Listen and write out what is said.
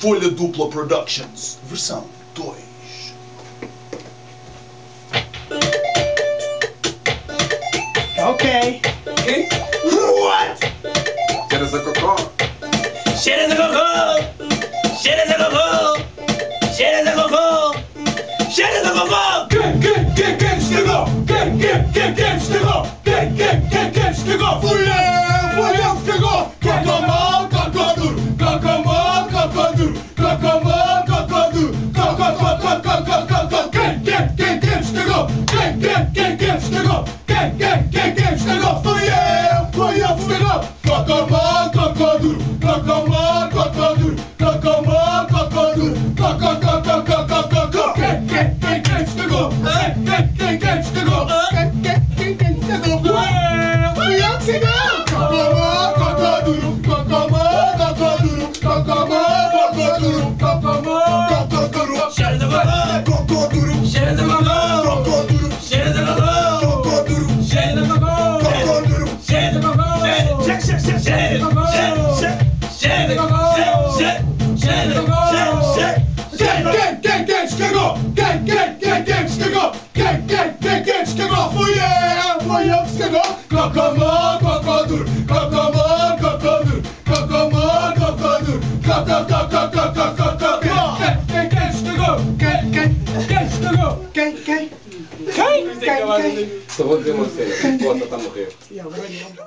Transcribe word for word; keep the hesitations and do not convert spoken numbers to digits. Folha Dupla Productions, versão dois. Ok. Ok? What? Shit is a cocô. Shit is a cocô. Shit is a cocô. Shit is a cocô. Shit is a cocô. Quem, quem, quem, quem chegou? Quem, quem, quem, quem chegou? Quem, quem, quem, quem chegou? Fui eu, fui eu que chegou. Cocô mal, cocô duro. Cocô mal, cocô duro. Cocô mal, cocô duro. Cocô, cocô, cocô, cocô. Quem, quem, quem, quem chegou? Quem, quem, quem, quem chegou? Quem, quem, quem, quem chegou? Fui eu, fui eu que chegou. Cocô mal, cocô duro. Cocô mal, cocô duro. Cocô mal, cocô duro. Cocô, cocô, cocô, cocô. Quem, quem, quem, quem chegou? Quem, quem, quem, quem chegou? Quem, quem, quem, quem chegou? Fui eu, fui eu que chegou. Cocô mal, cocô duro. Cocô mal, cocô duro. Cocô mal, cocô duro. Cocô mal, cocô duro. Cheira de cocô. Cocô duro. Cheira de cocô. Cocô duro. Cheira de cocô. Só vou dizer uma cena, o Cota está a morrer.